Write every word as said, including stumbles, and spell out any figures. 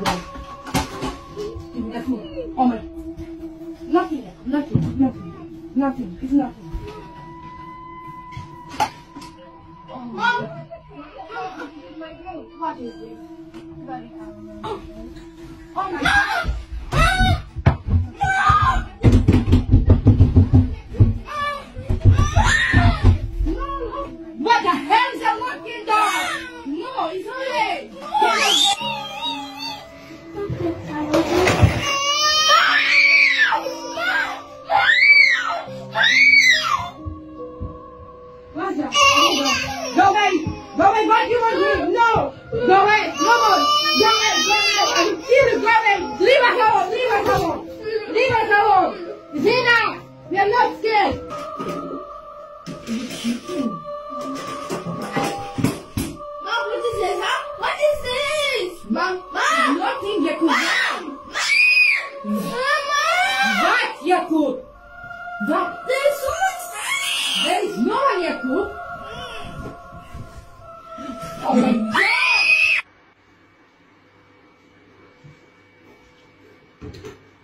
Nothing. Nothing. Nothing. Nothing. It's nothing. Oh, Mom! My drink. What is this? Very oh. Oh my God! Oh my God!